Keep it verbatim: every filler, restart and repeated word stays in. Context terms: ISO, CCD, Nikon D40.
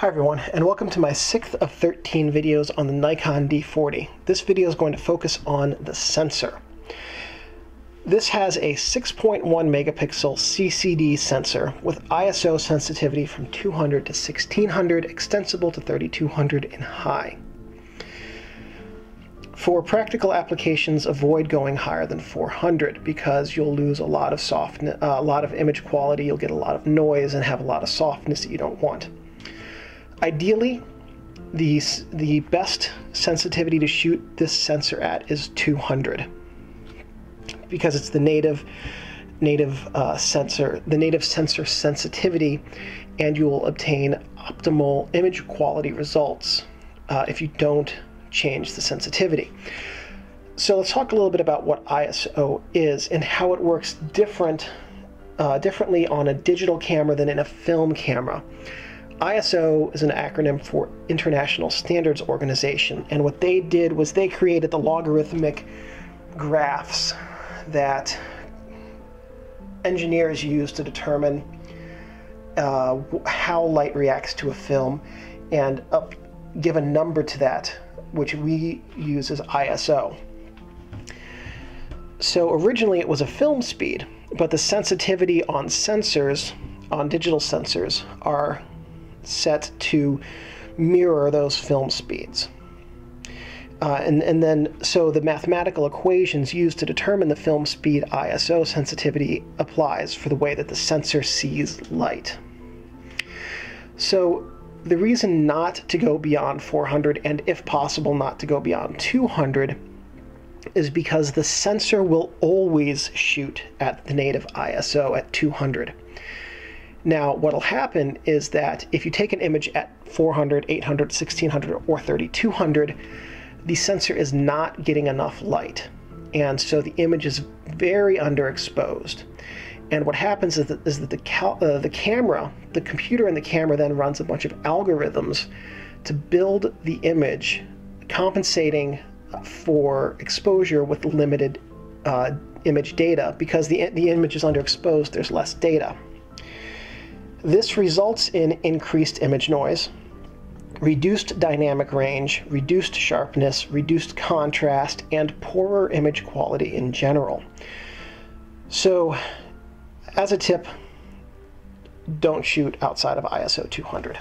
Hi everyone, and welcome to my sixth of thirteen videos on the Nikon D forty. This video is going to focus on the sensor. This has a six point one megapixel C C D sensor with I S O sensitivity from two hundred to sixteen hundred, extensible to thirty-two hundred and high. For practical applications, avoid going higher than four hundred because you'll lose a lot of softness, uh, a lot of image quality, you'll get a lot of noise and have a lot of softness that you don't want. Ideally, the, the best sensitivity to shoot this sensor at is two hundred because it's the native native uh, sensor, the native sensor sensitivity, and you will obtain optimal image quality results uh, if you don't change the sensitivity. So let's talk a little bit about what I S O is and how it works different, uh, differently on a digital camera than in a film camera. I S O is an acronym for International Standards Organization, and what they did was they created the logarithmic graphs that engineers use to determine uh, how light reacts to a film and up, give a number to that, which we use as I S O. So originally it was a film speed, but the sensitivity on sensors, on digital sensors, are set to mirror those film speeds. Uh, and, and then, so the mathematical equations used to determine the film speed I S O sensitivity applies for the way that the sensor sees light. So the reason not to go beyond four hundred, and if possible not to go beyond two hundred, is because the sensor will always shoot at the native I S O at two hundred. Now, what'll happen is that if you take an image at four hundred, eight hundred, sixteen hundred, or thirty-two hundred, the sensor is not getting enough light. And so the image is very underexposed. And what happens is that, is that the, cal uh, the camera, the computer in the camera then runs a bunch of algorithms to build the image, compensating for exposure with limited uh, image data. Because the, the image is underexposed, there's less data. This results in increased image noise, reduced dynamic range, reduced sharpness, reduced contrast, and poorer image quality in general. So, as a tip, don't shoot outside of I S O two hundred.